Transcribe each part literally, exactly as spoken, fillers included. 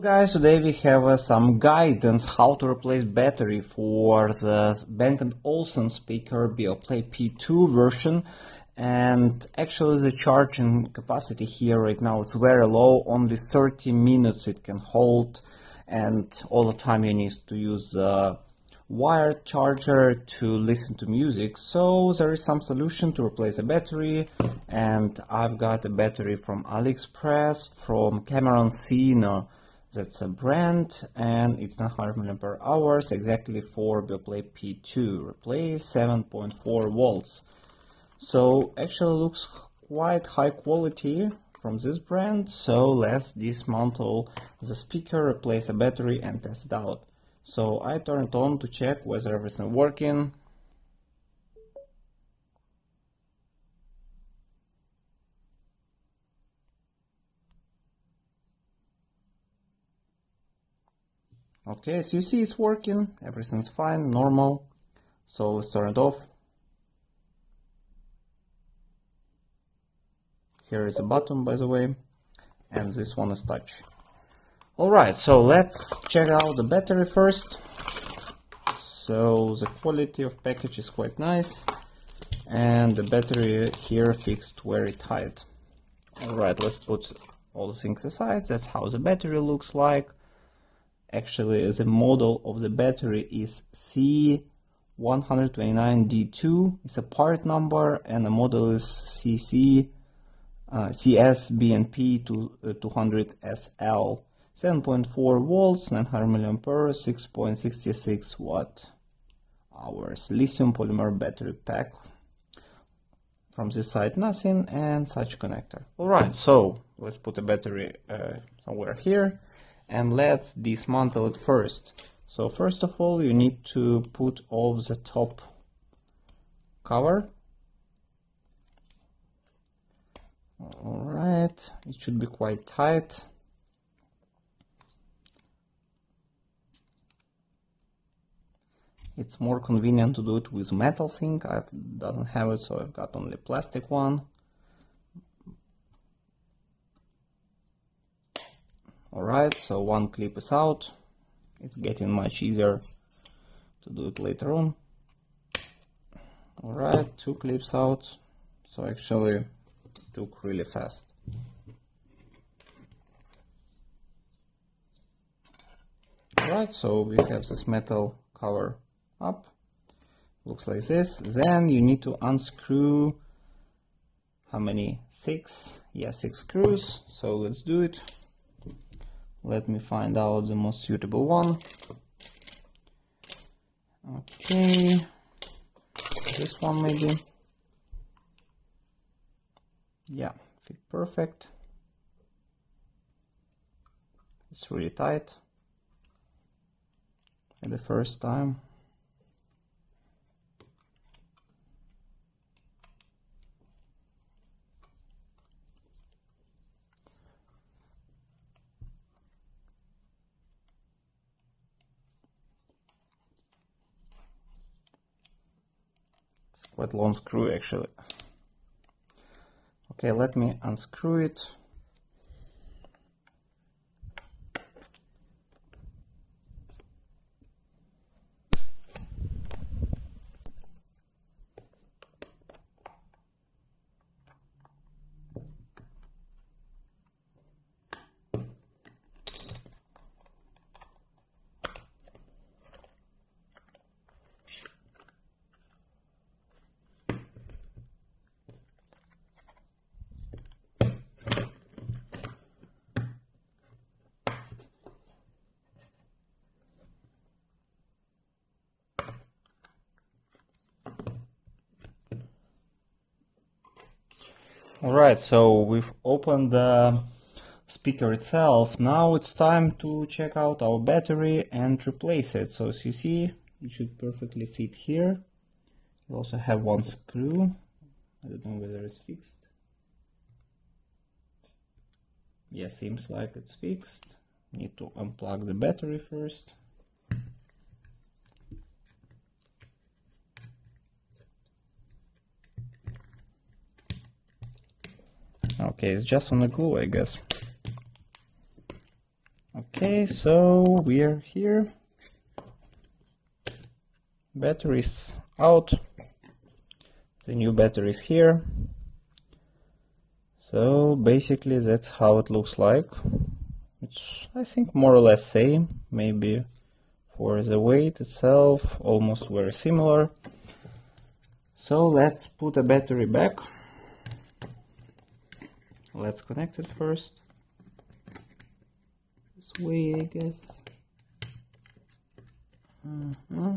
Guys, today we have uh, some guidance how to replace battery for the Bang and Olufsen speaker Beoplay P two version, and actually the charging capacity here right now is very low, only thirty minutes it can hold, and all the time you need to use a wired charger to listen to music. So there is some solution to replace the battery, and I've got a battery from AliExpress from Cameron Cena. That's a brand, and it's not one hundred milliamp hours exactly for Beoplay P two. Replace seven point four volts. So actually looks quite high quality from this brand. So let's dismantle the speaker, replace the battery, and test it out. So I turn it on to check whether everything working. Okay, so you see it's working, everything's fine, normal. So let's turn it off. Here is a button, by the way, and this one is touch. Alright, so let's check out the battery first. So the quality of package is quite nice, and the battery here fixed very tight. Alright, let's put all the things aside. That's how the battery looks like. Actually, the model of the battery is C one twenty-nine D two. It's a part number, and the model is C S B N P two hundred S L. seven point four volts, nine hundred milliamp hours, six point six six watt hours. Lithium polymer battery pack. From this side, nothing, and such connector. All right, so let's put the battery uh, somewhere here. And let's dismantle it first. So first of all, you need to put off the top cover. Alright, it should be quite tight. It's more convenient to do it with metal thing. I don't have it, so I've got only plastic one. Alright, so one clip is out. It's getting much easier to do it later on. Alright, two clips out. So actually it took really fast. Alright, so we have this metal cover up. Looks like this. Then you need to unscrew how many? Six? Yeah, six screws. So let's do it. Let me find out the most suitable one. Okay, this one maybe. Yeah, fit perfect. It's really tight at the first time. Quite long screw actually. Okay, let me unscrew it. Alright, so we've opened the speaker itself. Now it's time to check out our battery and replace it. So as you see, it should perfectly fit here. You also have one screw. I don't know whether it's fixed. Yeah, seems like it's fixed. Need to unplug the battery first. Okay, it's just on the glue, I guess. Okay, so we are here. Batteries out. The new battery is here. So basically that's how it looks like. It's, I think, more or less same. Maybe for the weight itself, almost very similar. So let's put a battery back. Let's connect it first. This way, I guess. Uh-huh.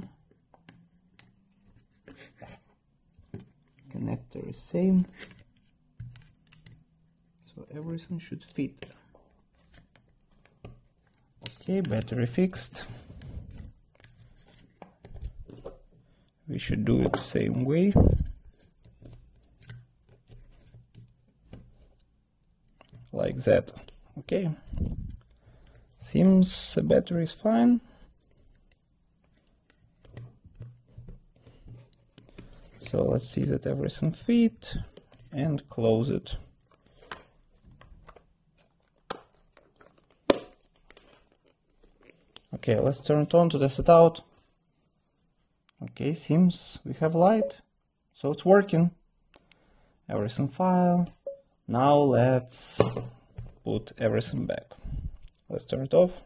Connector is same. So everything should fit. Okay, battery fixed. We should do it same way. Like that. Okay. Seems the battery is fine. So let's see that everything fit and close it. Okay, let's turn it on to test it out. Okay, seems we have light, so it's working. Everything fine. Now let's put everything back. Let's turn it off.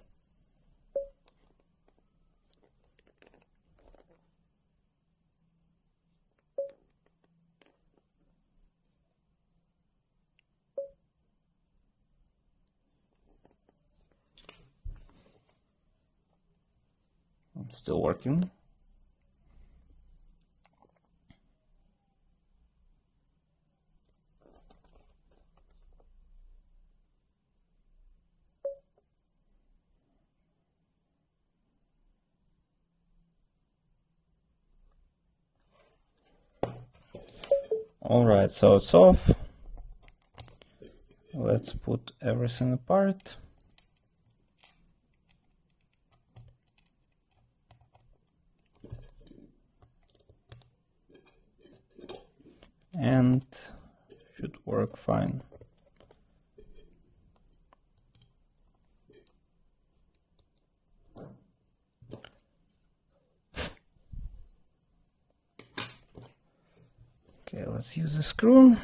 It's still working. Alright, so it's off. Let's put everything apart. And should work fine. Okay, let's use a screw.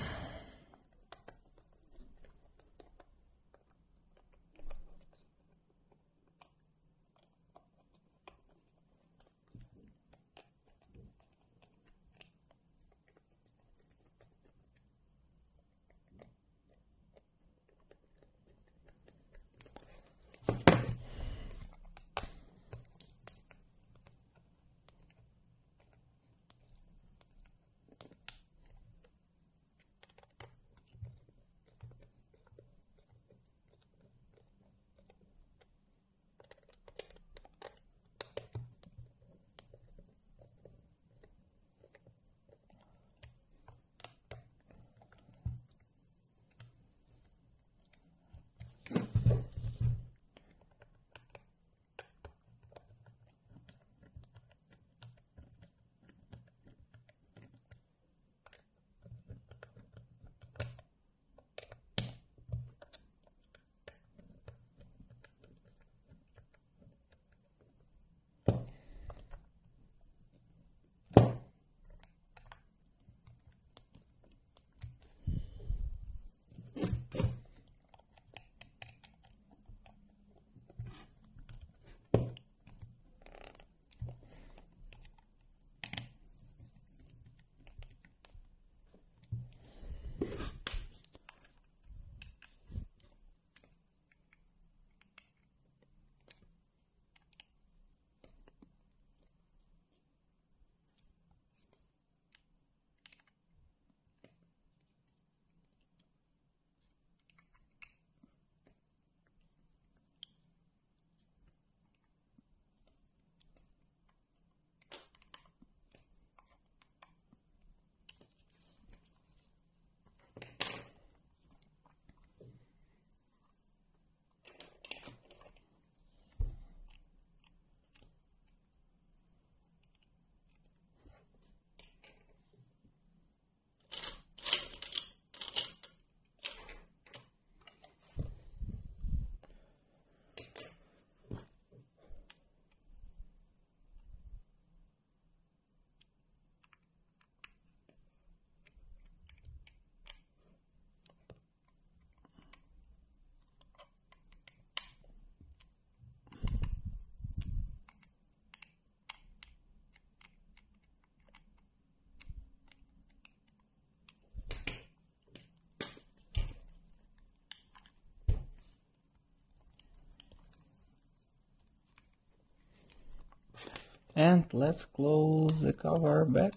And let's close the cover back.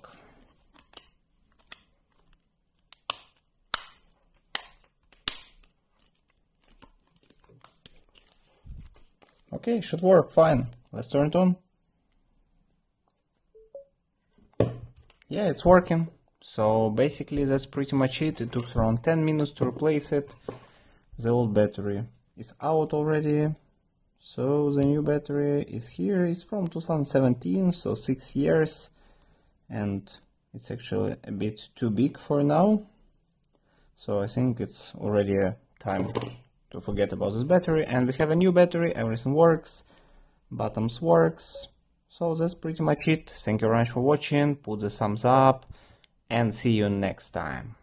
Okay, should work fine. Let's turn it on. Yeah, it's working. So basically that's pretty much it. It took around ten minutes to replace it. The old battery is out already. So the new battery is here. It's from two thousand seventeen, so six years, and it's actually a bit too big for now. So I think it's already time to forget about this battery, and we have a new battery. Everything works, buttons works. So that's pretty much it. Thank you very much for watching. Put the thumbs up and see you next time.